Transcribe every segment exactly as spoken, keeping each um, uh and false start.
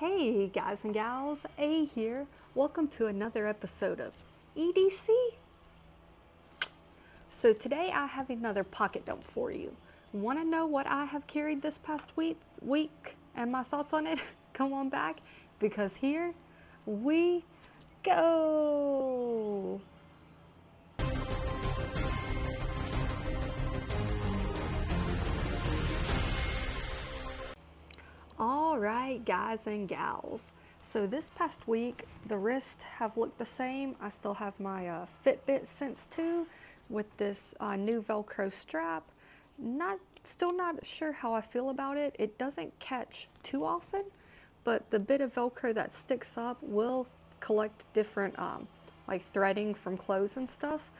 Hey guys and gals, A here. Welcome to another episode of E D C. So today I have another pocket dump for you. Want to know what I have carried this past week, week and my thoughts on it? Come on back, because here we go. All right, guys and gals. So this past week, the wrists have looked the same. I still have my uh, Fitbit Sense two with this uh, new Velcro strap. Not, still not sure how I feel about it. It doesn't catch too often, but the bit of Velcro that sticks up will collect different um, like threading from clothes and stuff.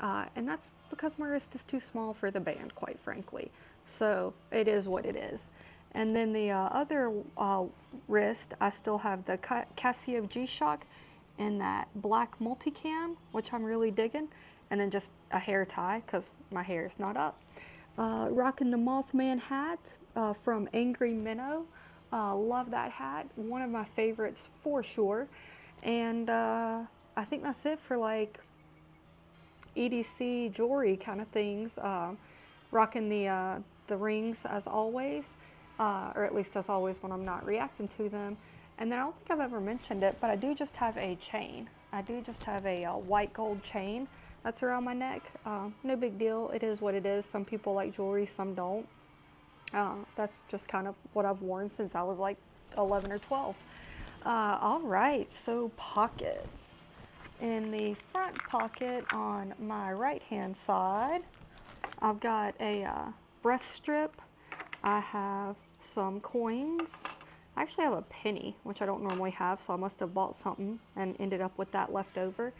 Uh, and that's because my wrist is too small for the band, quite frankly. So it is what it is. And then the uh, other uh, wrist, I still have the Casio G-Shock in that black multicam, which I'm really digging. And then just a hair tie, because my hair is not up. Uh, rocking the Mothman hat uh, from Angry Minnow. Uh, love that hat. One of my favorites for sure. And uh, I think that's it for like E D C jewelry kind of things. Uh, rocking the, uh, the rings as always. Uh, or at least as always when I'm not reacting to them. And then I don't think I've ever mentioned it, but I do just have a chain. I do just have a uh, white gold chain that's around my neck. Uh, no big deal, it is what it is. Some people like jewelry, some don't. Uh, that's just kind of what I've worn since I was like eleven or twelve. Uh, all right, so pockets. In the front pocket on my right-hand side, I've got a uh, breath strip. I have some coins. I actually have a penny, which I don't normally have, so I must have bought something and ended up with that left over.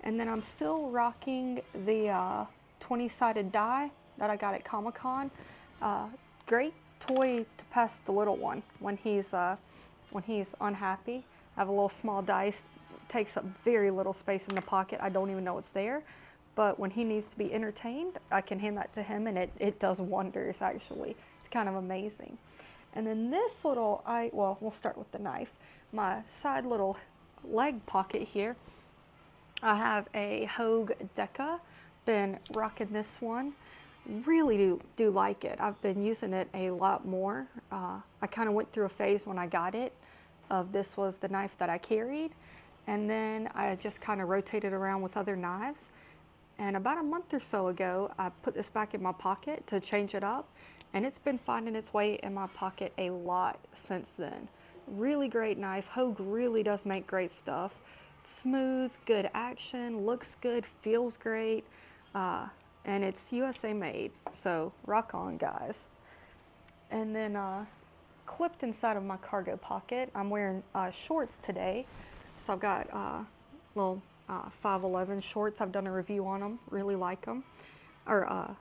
And then I'm still rocking the uh, twenty-sided die that I got at Comic-Con. Uh, great toy to pass the little one when he's uh, when he's unhappy. I have a little small dice, takes up very little space in the pocket. I don't even know it's there. But when he needs to be entertained, I can hand that to him, and it, it does wonders, actually. Kind of amazing. And then this little, I well, we'll start with the knife. My side little leg pocket here, I have a Hogue Deka. Been rocking this one. Really do, do like it. I've been using it a lot more. Uh, I kind of went through a phase when I got it of this was the knife that I carried. And then I just kind of rotated around with other knives. And about a month or so ago, I put this back in my pocket to change it up. And it's been finding its way in my pocket a lot since then. Really great knife. Hogue really does make great stuff. Smooth, good action, looks good, feels great. Uh, and it's U S A made, so rock on, guys. And then uh, clipped inside of my cargo pocket, I'm wearing uh, shorts today. So I've got uh, little uh, five eleven shorts. I've done a review on them, really like them. Or, uh,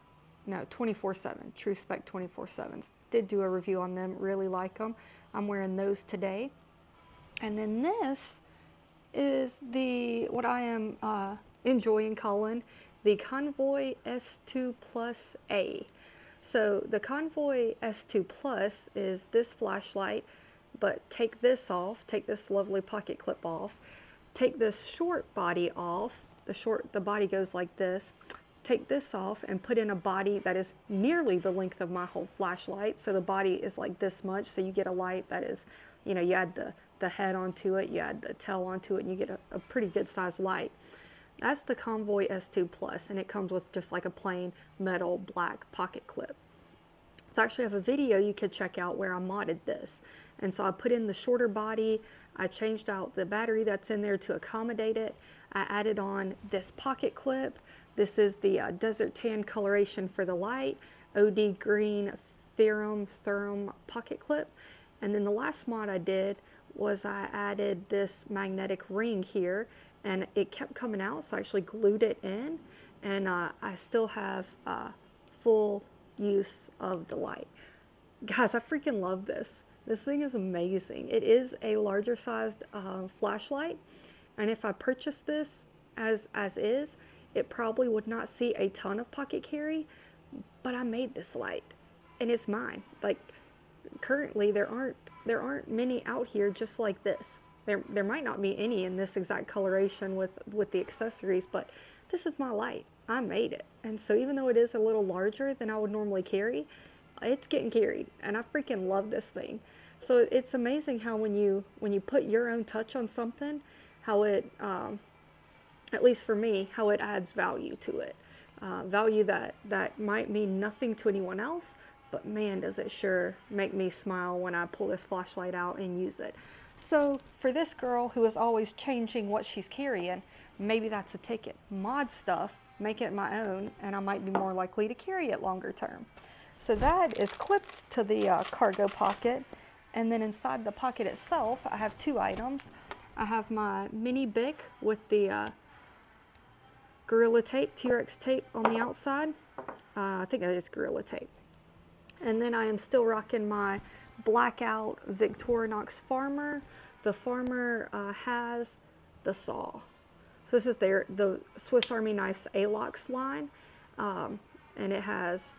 No, twenty-four seven, True Spec twenty-four sevens. Did do a review on them, really like them. I'm wearing those today. And then this is the, what I am uh, enjoying calling, the Convoy S two Plus A. So the Convoy S two Plus is this flashlight, but take this off, take this lovely pocket clip off, take this short body off, the short, the body goes like this. Take this off and put in a body that is nearly the length of my whole flashlight. So the body is like this much. So you get a light that is, you know, you add the, the head onto it, you add the tail onto it, and you get a, a pretty good sized light. That's the Convoy S two Plus, and it comes with just like a plain metal black pocket clip. So I actually have a video you could check out where I modded this. And so I put in the shorter body, I changed out the battery that's in there to accommodate it. I added on this pocket clip. This is the uh, desert tan coloration for the light, O D green Ferrum Thurum pocket clip. And then the last mod I did was I added this magnetic ring here, and it kept coming out, so I actually glued it in, and uh, I still have uh, full use of the light. Guys, I freaking love this. This thing is amazing. It is a larger sized uh, flashlight, and if I purchased this as, as is, it probably would not see a ton of pocket carry, but I made this light and it's mine. Like currently there aren't there aren't many out here just like this. There, there might not be any in this exact coloration with, with the accessories, but this is my light. I made it. And so even though it is a little larger than I would normally carry, it's getting carried, and I freaking love this thing. So it's amazing how when you when you put your own touch on something, how it, um, at least for me, how it adds value to it. Uh, value that, that might mean nothing to anyone else, but man, does it sure make me smile when I pull this flashlight out and use it. So for this girl who is always changing what she's carrying, maybe that's a ticket. Mod stuff, make it my own, and I might be more likely to carry it longer term. So that is clipped to the uh, cargo pocket. And then inside the pocket itself, I have two items. I have my mini Bic with the uh, Gorilla Tape, T-Rex tape on the outside. Uh, I think that is Gorilla Tape. And then I am still rocking my blackout Victorinox Farmer. The Farmer uh, has the saw. So this is their, the Swiss Army Knife's A LOX line. Um, and it has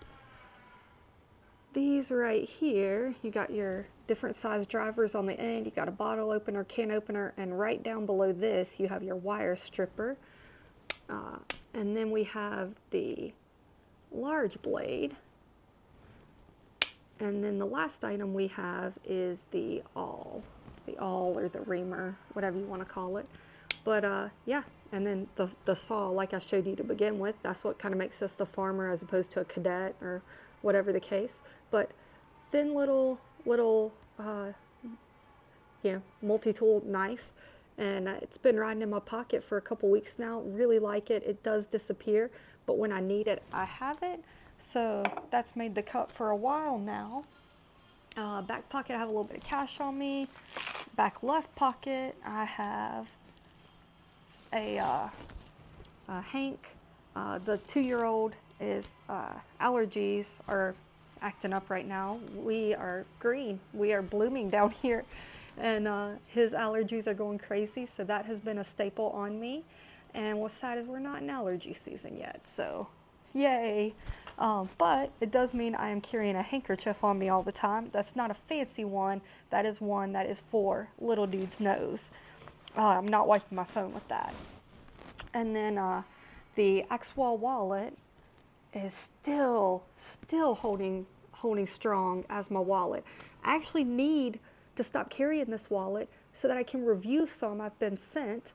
these right here. You got your different size drivers on the end. You got a bottle opener, can opener, and right down below this you have your wire stripper. Uh, and then we have the large blade. And then the last item we have is the awl. The awl or the reamer, whatever you want to call it. But uh, yeah, and then the, the saw, like I showed you to begin with, that's what kind of makes us the Farmer as opposed to a Cadet or whatever the case. But thin little, little, uh, you know, multi-tool knife. And uh, it's been riding in my pocket for a couple weeks now. Really like it. It does disappear, but when I need it, I have it. So that's made the cut for a while now. Uh, back pocket, I have a little bit of cash on me. Back left pocket, I have a, uh, a Hank. Uh, the two-year-old is uh, allergies are acting up right now. We are green. We are blooming down here. And uh, his allergies are going crazy, so that has been a staple on me. And what's sad is we're not in allergy season yet, so yay. Um, but it does mean I am carrying a handkerchief on me all the time. That's not a fancy one. That is one that is for little dude's nose. Uh, I'm not wiping my phone with that. And then uh, the Axwell wallet is still, still holding, holding strong as my wallet. I actually need to stop carrying this wallet so that I can review some I've been sent,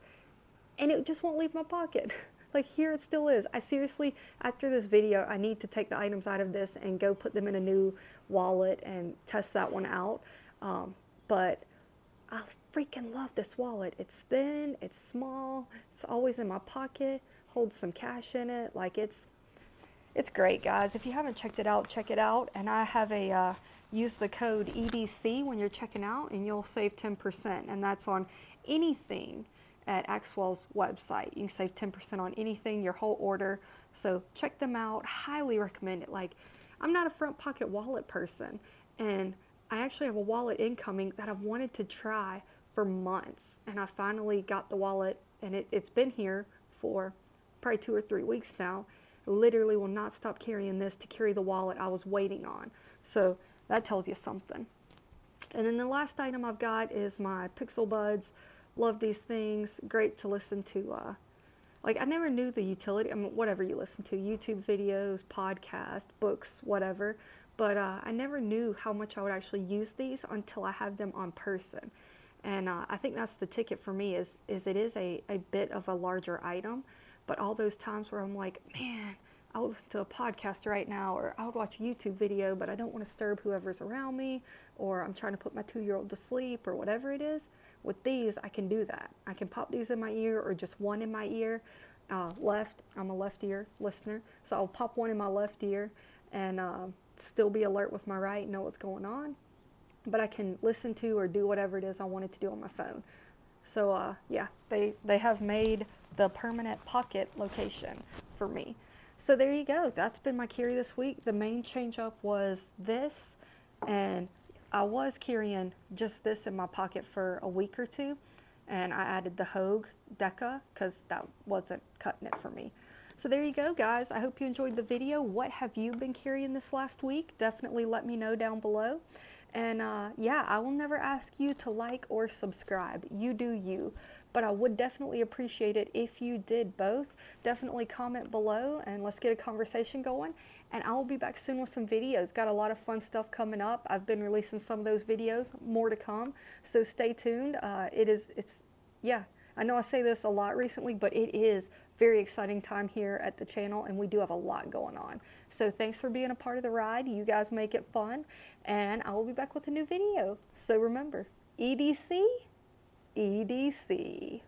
and it just won't leave my pocket. Like, here it still is. I seriously, after this video, I need to take the items out of this and go put them in a new wallet and test that one out. Um, but I freaking love this wallet. It's thin, it's small, it's always in my pocket, holds some cash in it. Like, it's, it's great, guys. If you haven't checked it out, check it out. And I have a, uh, use the code E D C when you're checking out and you'll save ten percent, and that's on anything at Axwell's website. You can save ten percent on anything, your whole order. So check them out. Highly recommend it. Like, I'm not a front pocket wallet person, and I actually have a wallet incoming that I've wanted to try for months, and I finally got the wallet, and it, it's been here for probably two or three weeks now. Literally will not stop carrying this to carry the wallet I was waiting on. So that tells you something. And then the last item I've got is my Pixel Buds. Love these things. Great to listen to. Uh, like, I never knew the utility. I mean, whatever you listen to, YouTube videos, podcasts, books, whatever. But uh, I never knew how much I would actually use these until I have them on person. And uh, I think that's the ticket for me, is, is it is a, a bit of a larger item. But all those times where I'm like, man, I would listen to a podcast right now, or I would watch a YouTube video, but I don't want to disturb whoever's around me, or I'm trying to put my two-year-old to sleep, or whatever it is. With these, I can do that. I can pop these in my ear, or just one in my ear. Uh, left, I'm a left ear listener, so I'll pop one in my left ear and uh, still be alert with my right, know what's going on. But I can listen to or do whatever it is I wanted to do on my phone. So uh, yeah, they, they have made the permanent pocket location for me. So there you go. That's been my carry this week. The main change up was this, and I was carrying just this in my pocket for a week or two, and I added the Hogue Deka because that wasn't cutting it for me. So there you go, guys. I hope you enjoyed the video. What have you been carrying this last week? Definitely let me know down below. And uh, yeah, I will never ask you to like or subscribe. You do you. But I would definitely appreciate it if you did both. Definitely comment below and let's get a conversation going. And I will be back soon with some videos. Got a lot of fun stuff coming up. I've been releasing some of those videos, more to come. So stay tuned. Uh, it is, it's, yeah, I know I say this a lot recently, but it is very exciting time here at the channel, and we do have a lot going on. So thanks for being a part of the ride. You guys make it fun, and I will be back with a new video. So remember, E D C, E D C.